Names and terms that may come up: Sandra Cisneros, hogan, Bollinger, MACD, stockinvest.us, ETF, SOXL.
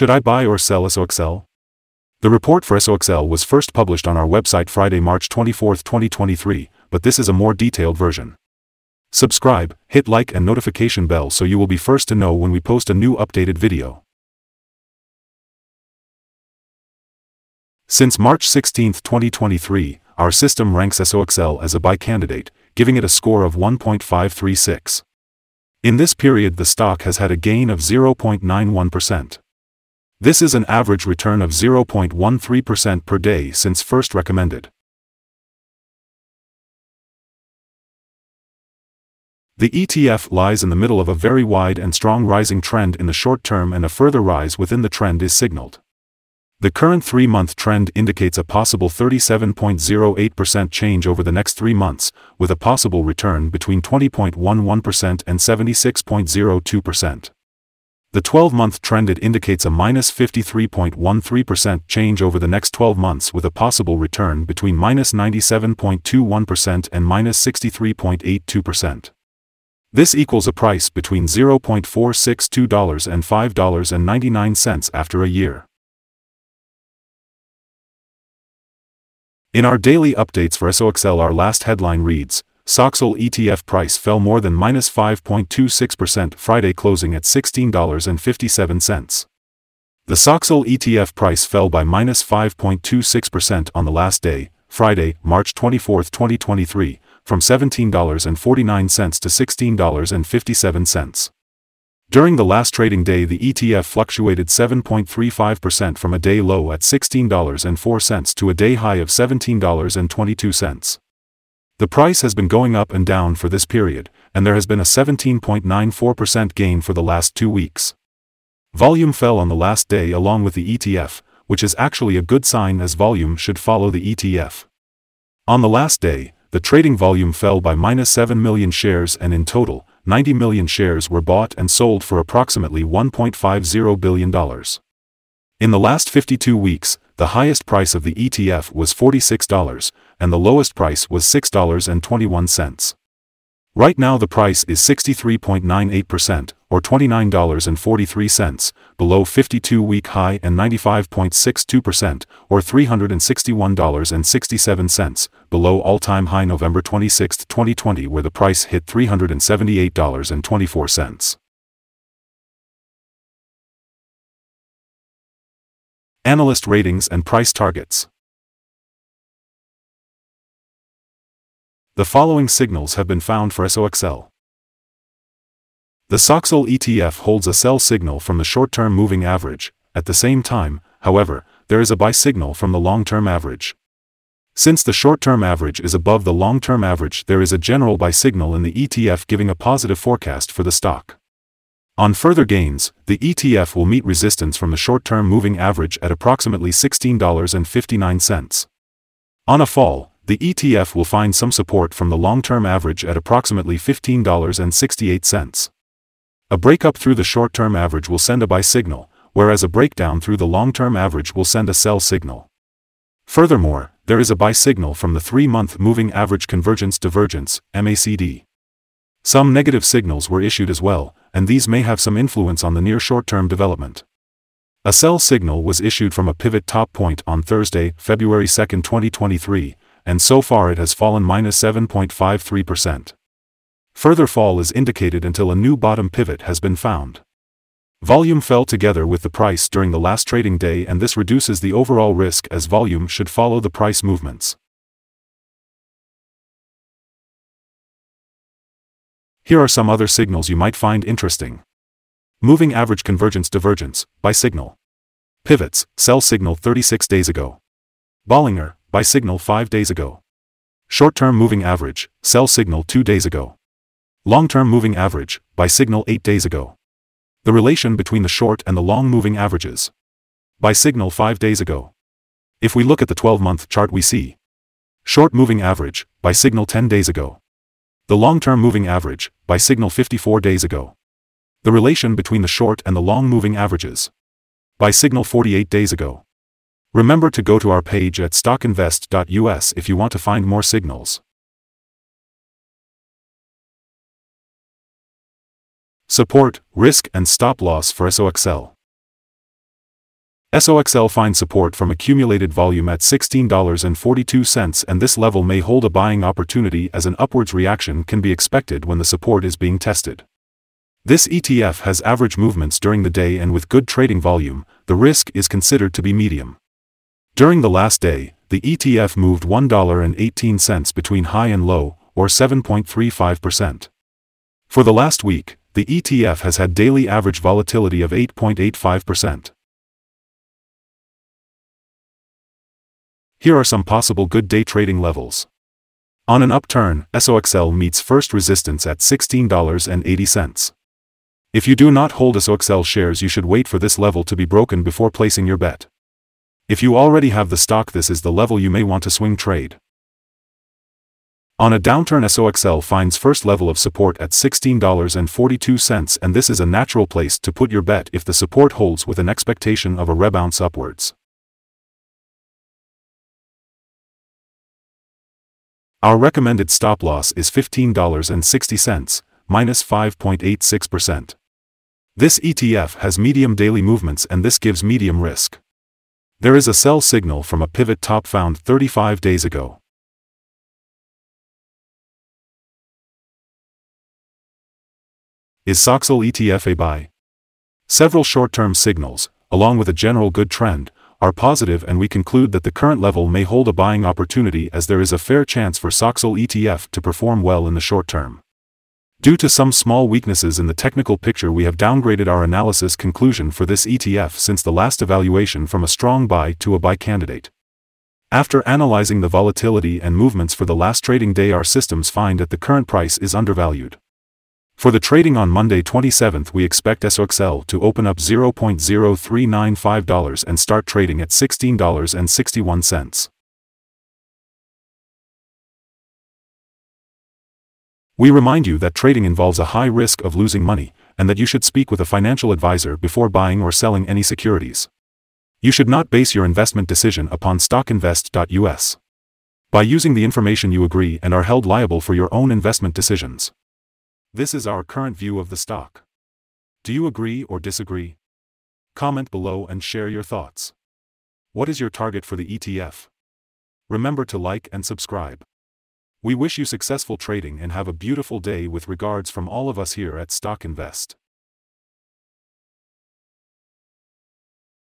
Should I buy or sell SOXL? The report for SOXL was first published on our website Friday, March 24, 2023, but this is a more detailed version. Subscribe, hit like and notification bell so you will be first to know when we post a new updated video. Since March 16, 2023, our system ranks SOXL as a buy candidate, giving it a score of 1.536. In this period the stock has had a gain of 0.91%. This is an average return of 0.13% per day since first recommended. The ETF lies in the middle of a very wide and strong rising trend in the short term, and a further rise within the trend is signaled. The current 3-month trend indicates a possible 37.08% change over the next 3 months, with a possible return between 20.11% and 76.02%. The 12-month trend indicates a minus 53.13% change over the next 12 months with a possible return between minus 97.21% and minus 63.82%. This equals a price between $0.462 and $5.99 after a year. In our daily updates for SOXL, our last headline reads, SOXL ETF price fell more than minus 5.26% Friday, closing at $16.57. The SOXL ETF price fell by minus 5.26% on the last day, Friday, March 24, 2023, from $17.49 to $16.57. During the last trading day the ETF fluctuated 7.35% from a day low at $16.04 to a day high of $17.22. The price has been going up and down for this period, and there has been a 17.94% gain for the last 2 weeks. Volume fell on the last day along with the ETF, which is actually a good sign as volume should follow the ETF. On the last day, the trading volume fell by minus 7 million shares, and in total, 90 million shares were bought and sold for approximately $1.50 billion. In the last 52 weeks, the highest price of the ETF was $46, and the lowest price was $6.21. Right now the price is 63.98%, or $29.43, below 52-week high, and 95.62%, or $361.67, below all-time high November 26, 2020, where the price hit $378.24. Analyst ratings and price targets. The following signals have been found for SOXL. The SOXL ETF holds a sell signal from the short-term moving average. At the same time, however, there is a buy signal from the long-term average. Since the short-term average is above the long-term average, there is a general buy signal in the ETF giving a positive forecast for the stock. On further gains, the ETF will meet resistance from the short-term moving average at approximately $16.59. On a fall, the ETF will find some support from the long-term average at approximately $15.68. A breakup through the short-term average will send a buy signal, whereas a breakdown through the long-term average will send a sell signal. Furthermore, there is a buy signal from the 3-month moving average convergence divergence, MACD. Some negative signals were issued as well, and these may have some influence on the near short-term development. A sell signal was issued from a pivot top point on Thursday, February 2, 2023, and so far it has fallen minus 7.53%. Further fall is indicated until a new bottom pivot has been found. Volume fell together with the price during the last trading day, and this reduces the overall risk as volume should follow the price movements. Here are some other signals you might find interesting. Moving average convergence divergence, buy signal. Pivots, sell signal 36 days ago. Bollinger, buy signal 5 days ago. Short-term moving average, sell signal 2 days ago. Long-term moving average, buy signal 8 days ago. The relation between the short and the long moving averages, buy signal 5 days ago. If we look at the 12-month chart we see short moving average, buy signal 10 days ago. The long-term moving average, buy signal 54 days ago. The relation between the short and the long moving averages, buy signal 48 days ago. Remember to go to our page at stockinvest.us if you want to find more signals. Support, risk and stop loss for SOXL. SOXL finds support from accumulated volume at $16.42, and this level may hold a buying opportunity as an upwards reaction can be expected when the support is being tested. This ETF has average movements during the day, and with good trading volume, the risk is considered to be medium. During the last day, the ETF moved $1.18 between high and low, or 7.35%. For the last week, the ETF has had daily average volatility of 8.85%. Here are some possible good day trading levels. On an upturn, SOXL meets first resistance at $16.80. If you do not hold SOXL shares, you should wait for this level to be broken before placing your bet. If you already have the stock, this is the level you may want to swing trade. On a downturn, SOXL finds first level of support at $16.42, and this is a natural place to put your bet if the support holds with an expectation of a rebound upwards. Our recommended stop loss is $15.60, minus 5.86%. This ETF has medium daily movements, and this gives medium risk. There is a sell signal from a pivot top found 35 days ago. Is SOXL ETF a buy? Several short-term signals, along with a general good trend, are positive, and we conclude that the current level may hold a buying opportunity as there is a fair chance for SOXL ETF to perform well in the short term. Due to some small weaknesses in the technical picture, we have downgraded our analysis conclusion for this ETF since the last evaluation from a strong buy to a buy candidate. After analyzing the volatility and movements for the last trading day, our systems find that the current price is undervalued. For the trading on Monday 27th, we expect SOXL to open up $0.0395 and start trading at $16.61. We remind you that trading involves a high risk of losing money, and that you should speak with a financial advisor before buying or selling any securities. You should not base your investment decision upon stockinvest.us. By using the information, you agree and are held liable for your own investment decisions. This is our current view of the stock. Do you agree or disagree? Comment below and share your thoughts. What is your target for the ETF? Remember to like and subscribe. We wish you successful trading and have a beautiful day. With regards from all of us here at Stock Invest.